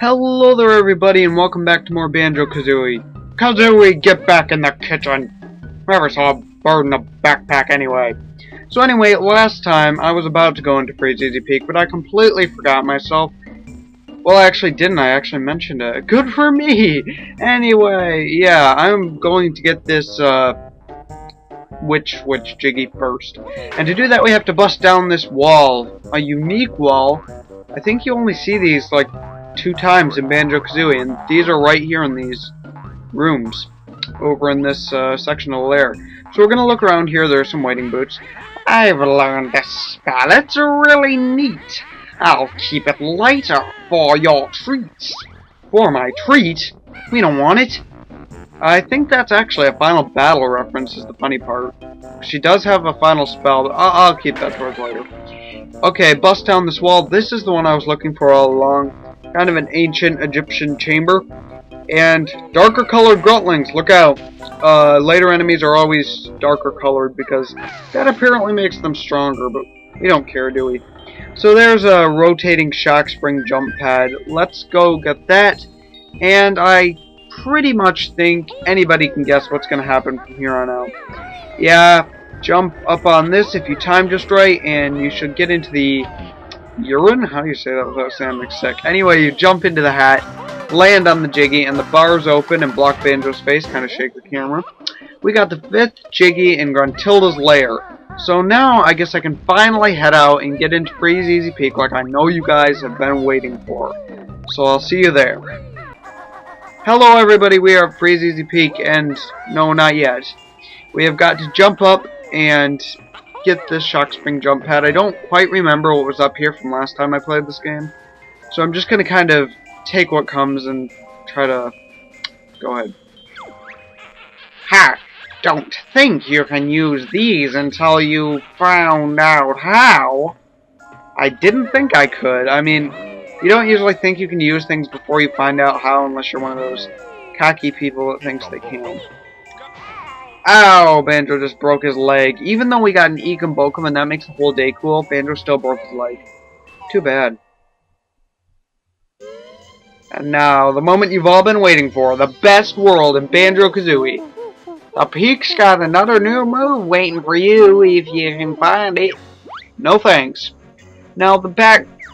Hello there everybody and welcome back to more Banjo-Kazooie. Kazooie, get back in the kitchen! Never saw a bird in a backpack anyway. So anyway, last time I was about to go into Freezeezy Peak, but I completely forgot myself. Well, I actually didn't. I actually mentioned it. Good for me! Anyway, yeah, I'm going to get this, Witch Jiggy first. And to do that, we have to bust down this wall. A unique wall. I think you only see these, like, 2 times in Banjo-Kazooie, and these are right here in these rooms. Over in this, section of the lair. So we're gonna look around here. There are some waiting boots. I've learned this spell. It's really neat. I'll keep it lighter for your treats. For my treat? We don't want it. I think that's actually a final battle reference is the funny part. She does have a final spell. I'll keep that towards later. Okay, bust down this wall. This is the one I was looking for all along. Kind of an ancient Egyptian chamber. And darker colored gruntlings, look out. Later enemies are always darker colored because that apparently makes them stronger, but we don't care, do we? So there's a rotating Shock Spring jump pad. Let's go get that. And I pretty much think anybody can guess what's going to happen from here on out. Yeah, jump up on this if you time just right, and you should get into the urine? How do you say that without sounding sick? Anyway, you jump into the hat, land on the Jiggy, and the bars open and block Banjo's face. Kind of shake the camera. We got the 5th Jiggy in Gruntilda's lair. So now, I guess I can finally head out and get into Freezeezy Peak like I know you guys have been waiting for. So I'll see you there. Hello everybody, we are at Freezeezy Peak, and no, not yet. We have got to jump up and get this Shock Spring jump pad. I don't quite remember what was up here from last time I played this game. So I'm just going to kind of take what comes and try to... Go ahead. Ha! Don't think you can use these until you found out how. I didn't think I could. I mean, you don't usually think you can use things before you find out how unless you're one of those cocky people that thinks they can. Ow, Banjo just broke his leg. Even though we got an Ekan Bokum and that makes the whole day cool, Banjo still broke his leg. Too bad. And now, the moment you've all been waiting for, the best world in Banjo-Kazooie. The Peak's got another new move waiting for you if you can find it. No thanks. Now the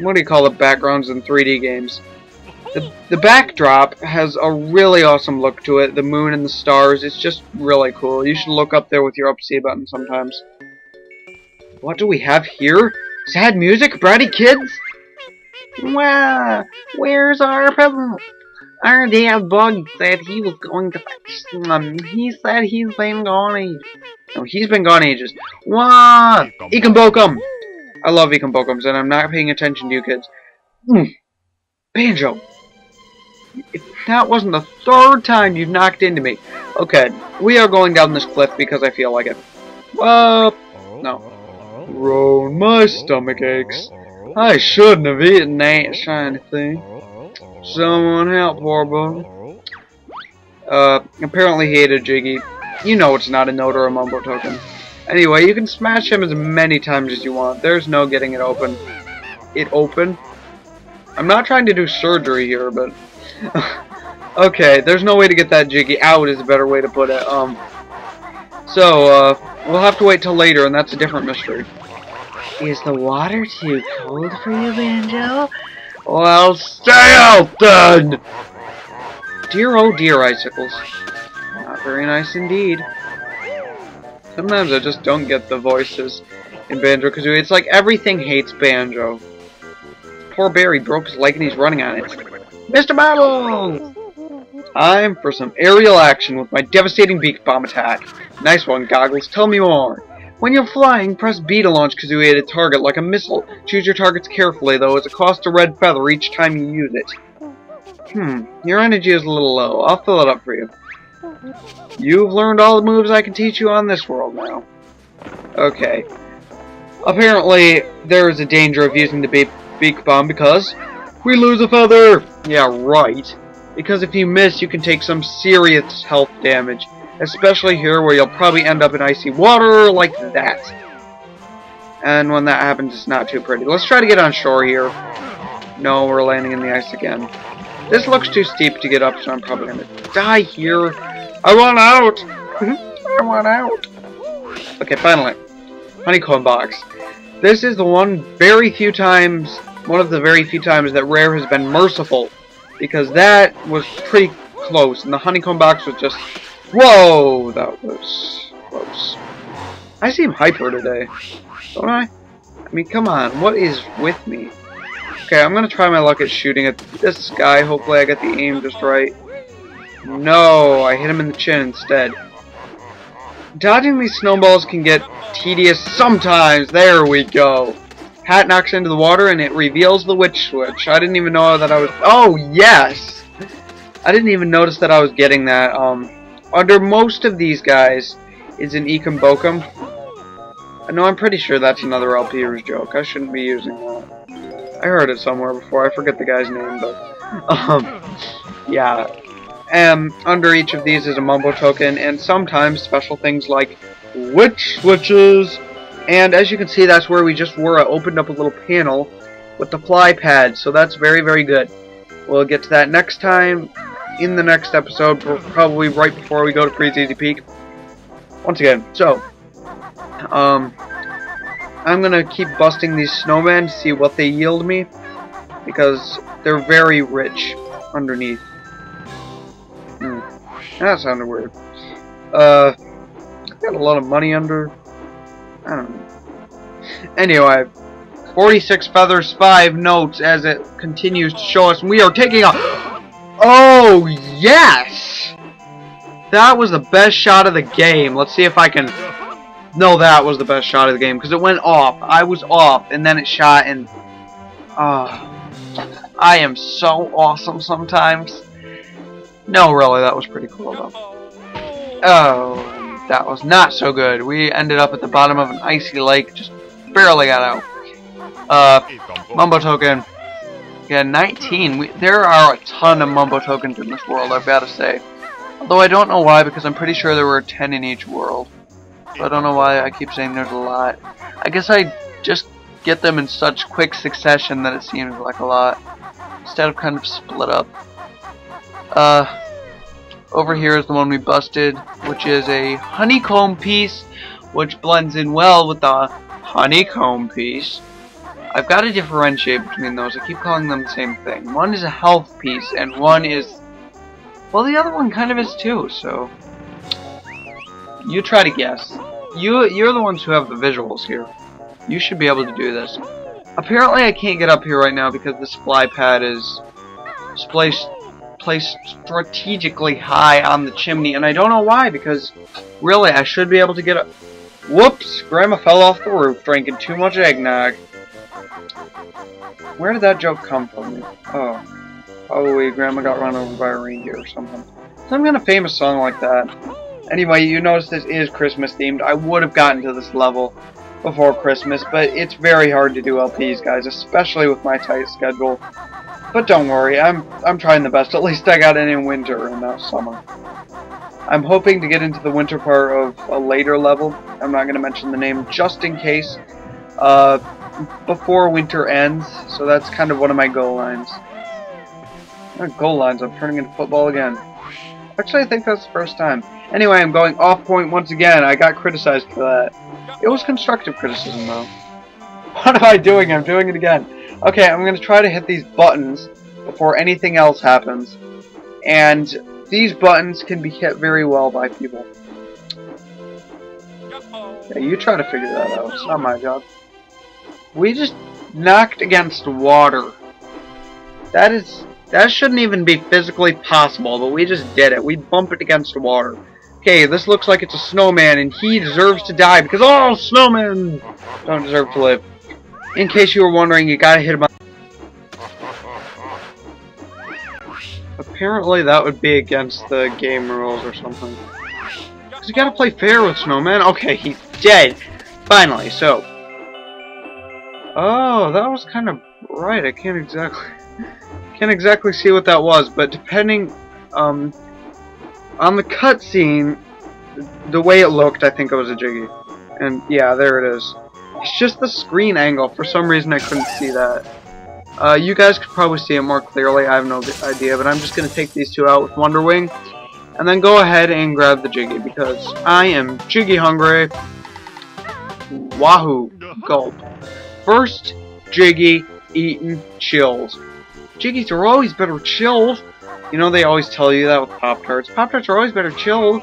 what do you call the backgrounds in 3D games? The backdrop has a really awesome look to it. The moon and the stars, it's just really cool. You should look up there with your up C button sometimes. What do we have here? Sad music, bratty kids? Wow, where's our present? Our dad Bug said he was going to fetch them. He said he's been gone ages. No, he's been gone ages. Wow! Ekan Bokum! I love Ekan Bokums, and I'm not paying attention to you kids. Banjo! If that wasn't the 3rd time you've knocked into me. Okay, we are going down this cliff because I feel like it. No. Roll, my stomach aches. I shouldn't have eaten that shiny thing. Someone help, poor boy. Apparently he ate a Jiggy. You know it's not a note or a Mumbo token. Anyway, you can smash him as many times as you want. There's no getting it open. I'm not trying to do surgery here, but... okay, there's no way to get that Jiggy out is a better way to put it. We'll have to wait till later, and that's a different mystery. Is the water too cold for you, Banjo? Well, stay out then! Dear oh dear, icicles. Not very nice indeed. Sometimes I just don't get the voices in Banjo-Kazooie. It's like everything hates Banjo. Poor Barry broke his leg and he's running on it. Mr. Bottles! Time for some aerial action with my devastating Beak Bomb attack. Nice one, Goggles. Tell me more. When you're flying, press B to launch Kazooie at a target like a missile. Choose your targets carefully, though, as it costs a red feather each time you use it. Your energy is a little low. I'll fill it up for you. You've learned all the moves I can teach you on this world now. Okay. Apparently, there is a danger of using the Beak Bomb because we lose a feather! Yeah, right. Because if you miss, you can take some serious health damage. Especially here, where you'll probably end up in icy water, like that. And when that happens, it's not too pretty. Let's try to get on shore here. No, we're landing in the ice again. This looks too steep to get up, so I'm probably going to die here. I want out! I want out! Okay, finally. Honeycomb box. This is the one of the very few times that Rare has been merciful. Because that was pretty close, and the honeycomb box was just... Whoa! That was close. I seem hyper today, don't I? I mean, come on, what is with me? Okay, I'm gonna try my luck at shooting at this guy. Hopefully I get the aim just right. No, I hit him in the chin instead. Dodging these snowballs can get tedious sometimes. There we go. Hat knocks into the water and it reveals the witch switch. I didn't even know that I was... Oh, yes! I didn't even notice that I was getting that. Under most of these guys is an Ekan Bokum. No, I'm pretty sure that's another LP's joke. I shouldn't be using that. I heard it somewhere before. I forget the guy's name, but... yeah. Under each of these is a Mumbo token, and sometimes special things like Witch Switches! And as you can see, that's where we just were. I opened up a little panel with the fly pad, so that's very, very good. We'll get to that next time, in the next episode, probably right before we go to Freezeezy Peak. Once again, so... I'm gonna keep busting these snowmen to see what they yield me, because they're very rich underneath. That sounded weird. I got a lot of money under... I don't know. Anyway, 46 feathers, 5 notes as it continues to show us. And we are taking a... Oh, yes! That was the best shot of the game. Let's see if I can... No, that was the best shot of the game because it went off. I was off, and then it shot, and... I am so awesome sometimes. No, really, that was pretty cool, though. Oh... That was not so good. We ended up at the bottom of an icy lake. Just barely got out. Mumbo token. Yeah, 19. There are a ton of Mumbo tokens in this world, I've got to say. Although I don't know why, because I'm pretty sure there were 10 in each world. So I don't know why I keep saying there's a lot. I guess I just get them in such quick succession that it seems like a lot. Instead of kind of split up. Over here is the one we busted, which is a honeycomb piece, which blends in well with the honeycomb piece. I've got to differentiate between those. I keep calling them the same thing. One is a health piece, and one is... Well, the other one kind of is too, so... You try to guess. You're the ones who have the visuals here. You should be able to do this. Apparently, I can't get up here right now because this fly pad is... placed strategically high on the chimney, and I don't know why, because really I should be able to get up. Whoops! Grandma fell off the roof drinking too much eggnog. Where did that joke come from? Oh, probably Grandma got run over by a reindeer or something. Some kind of famous song like that. Anyway, you notice this is Christmas themed. I would have gotten to this level before Christmas, but it's very hard to do LPs, guys, especially with my tight schedule. But don't worry, I'm trying the best. At least I got in winter and not summer. I'm hoping to get into the winter part of a later level. I'm not going to mention the name just in case. Before winter ends, so that's kind of one of my goal lines. Not goal lines, I'm turning into football again. Actually, I think that's the first time. Anyway, I'm going off point once again. I got criticized for that. It was constructive criticism, though. What am I doing? I'm doing it again. Okay, I'm going to try to hit these buttons before anything else happens. And these buttons can be hit very well by people. Yeah, you try to figure that out. It's not my job. We just knocked against water. That shouldn't even be physically possible, but we just did it. We bumped it against water. Okay, this looks like it's a snowman, and he deserves to die because all snowmen don't deserve to live. In case you were wondering, you gotta hit him up. Apparently that would be against the game rules or something. Cause you gotta play fair with snowman. Okay, he's dead. Finally, so. Oh, that was kind of right. I can't exactly see what that was, but depending on the cutscene, the way it looked, I think it was a jiggy. And yeah, there it is. It's just the screen angle. For some reason I couldn't see that. You guys could probably see it more clearly. I have no idea, but I'm just going to take these two out with Wonder Wing. And then go ahead and grab the Jiggy, because I am Jiggy hungry. Wahoo. Gulp. First Jiggy eaten chilled. Jiggies are always better chilled. You know they always tell you that with Pop-Tarts. Pop-Tarts are always better chilled.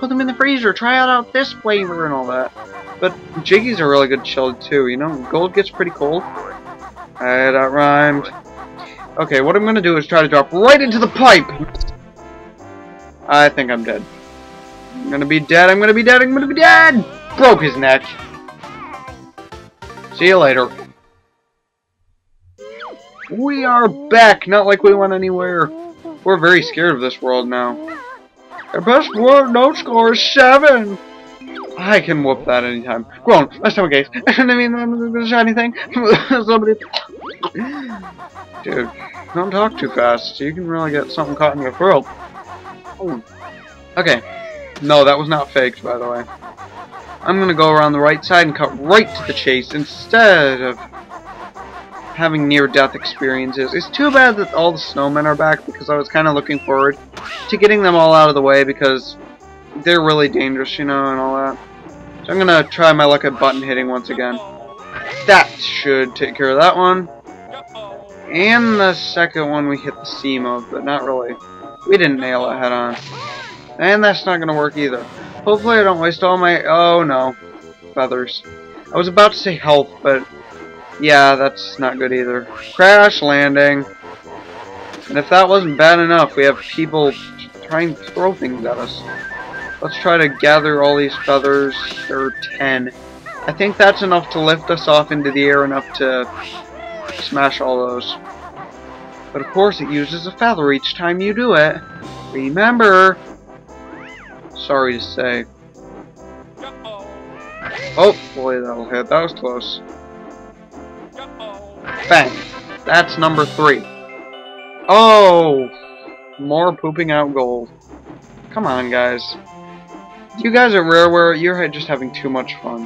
Put them in the freezer. Try out this flavor and all that. But Jiggies are really good chilled too, you know. Gold gets pretty cold. Alright, that rhymed. Okay, what I'm going to do is try to drop right into the pipe. I think I'm dead. I'm gonna be dead, I'm gonna be dead, I'm gonna be dead! Broke his neck. See you later. We are back, not like we went anywhere. We're very scared of this world now. Our best world no score is 7! I can whoop that anytime. Grown, last time I guess. I mean, I'm not gonna shiny thing. Somebody. Dude, don't talk too fast. You can really get something caught in your throat. Ooh. Okay. No, that was not faked, by the way. I'm gonna go around the right side and cut right to the chase instead of having near-death experiences. It's too bad that all the snowmen are back, because I was kind of looking forward to getting them all out of the way, because they're really dangerous, you know, and all that. So I'm gonna try my luck at button hitting once again. That should take care of that one. And the second one we hit the seam of, but not really. We didn't nail it head on. And that's not gonna work either. Hopefully I don't waste all my... oh no. Feathers. I was about to say health, but... yeah, that's not good either. Crash landing. And if that wasn't bad enough, we have people trying to throw things at us. Let's try to gather all these feathers. There are 10. I think that's enough to lift us off into the air enough to smash all those. But of course it uses a feather each time you do it. Remember! Sorry to say. Oh boy, that'll hit. That was close. Bang! That's number 3. Oh! More pooping out gold. Come on, guys. You guys at Rareware, you're just having too much fun.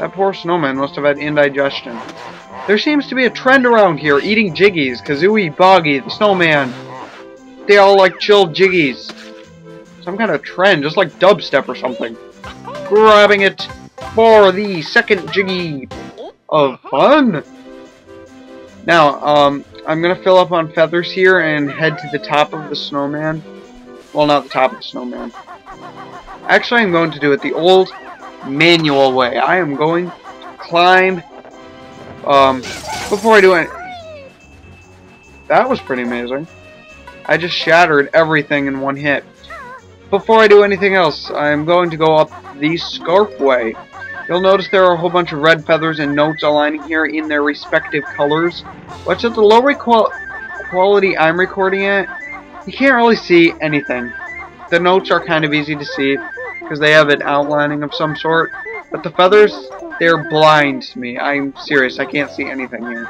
That poor snowman must have had indigestion. There seems to be a trend around here, eating Jiggies. Kazooie, Boggy, the Snowman. They all like chilled Jiggies. Some kind of trend, just like dubstep or something. Grabbing it for the second Jiggy of fun. Now, I'm going to fill up on feathers here and head to the top of the snowman. Well, not the top of the snowman. Actually, I'm going to do it the old manual way. I am going to climb... before I do it, that was pretty amazing. I just shattered everything in one hit. Before I do anything else, I'm going to go up the scarf way. You'll notice there are a whole bunch of red feathers and notes aligning here in their respective colors. Watch out, the lower quality I'm recording at, you can't really see anything. The notes are kind of easy to see, because they have an outlining of some sort, but the feathers... they're blind to me. I'm serious. I can't see anything here.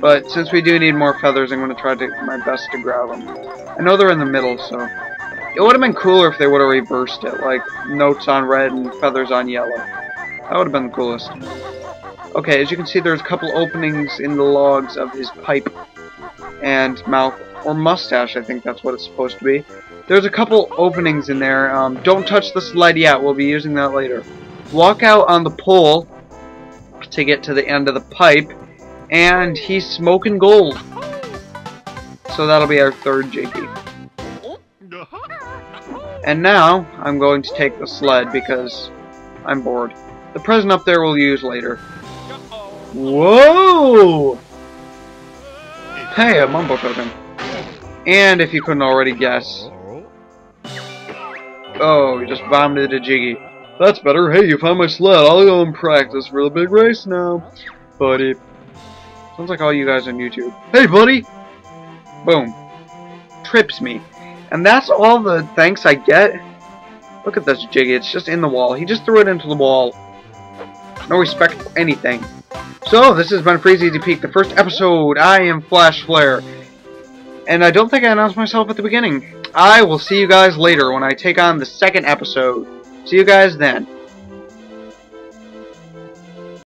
But since we do need more feathers, I'm going to try to do my best to grab them. I know they're in the middle, so... it would have been cooler if they would have reversed it. Like, notes on red and feathers on yellow. That would have been the coolest. Okay, as you can see, there's a couple openings in the logs of his pipe and mouth. Or mustache, I think that's what it's supposed to be. There's a couple openings in there. Don't touch the sled yet. We'll be using that later. Walk out on the pole to get to the end of the pipe, and he's smoking gold. So that'll be our third Jiggy. And now I'm going to take the sled because I'm bored. The present up there we'll use later. Whoa! Hey, a mumbo token. And if you couldn't already guess, oh, we just vomited a Jiggy. That's better. Hey, you found my sled. I'll go and practice for the big race now, buddy. Sounds like all you guys on YouTube. Hey, buddy! Boom. Trips me. And that's all the thanks I get. Look at this Jiggy. It's just in the wall. He just threw it into the wall. No respect for anything. So, this has been Freezeezy Peak, the first episode. I am Flash Flare. And I don't think I announced myself at the beginning. I will see you guys later when I take on the second episode. See you guys then.